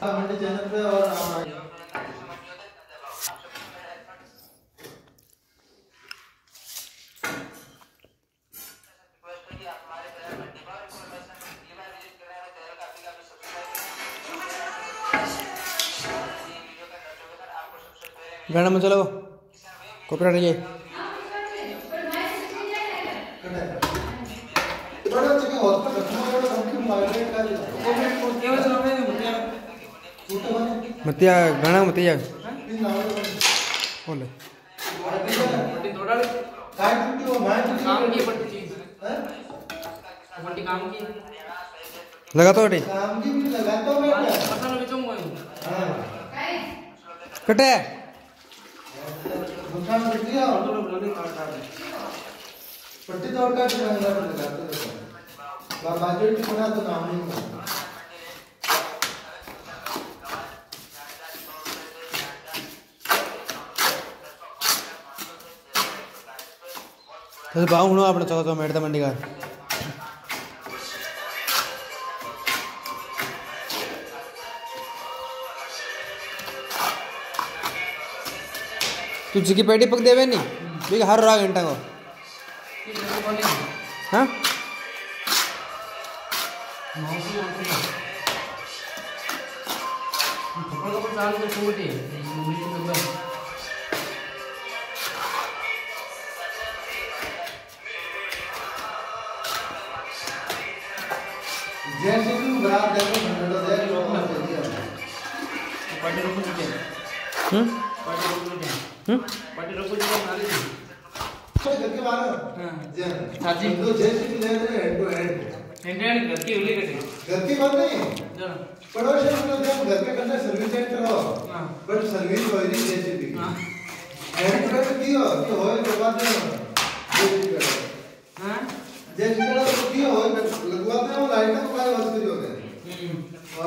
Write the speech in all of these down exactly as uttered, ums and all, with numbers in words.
गणा में चलो कोपरा रहिए मतिया गणा मतिया बोले लगा तो बेटी कटे బాగుండు అప్పుడు చదువుతాం పెడతామండి గారు तुझकी पेटी पक देवे नहीं ठीक हर राग घंटा को हाँ हम्म पटे रोको जी का नाले तो घर के बाहर हां जय साजी दो जय श्री जय रे head to head head head घर की उली कटे घर की बात नहीं हां पड़ोसी को जब घर के करना सर्विस सेट करो हां बट सर्विस होई नहीं जय श्री हां हेड टू हेड दियो कि होए लगवा दे हां जय श्री को दियो होए लगवा दे और लाइट का कोई वस्तु जो है और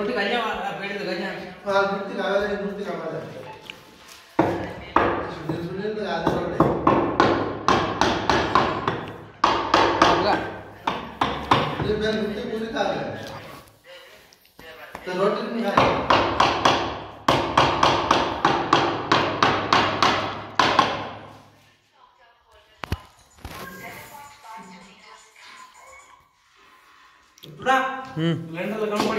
रोटी गलिया पेड़ लगा जा हां रोटी लावे रे रोटी का मजा सुन सुन तो आधा रोटी होगा ये मैं रोटी पूरी खा ले तो रोटी नहीं खाए पूरा हम्म लेंटर लगाना पड़ी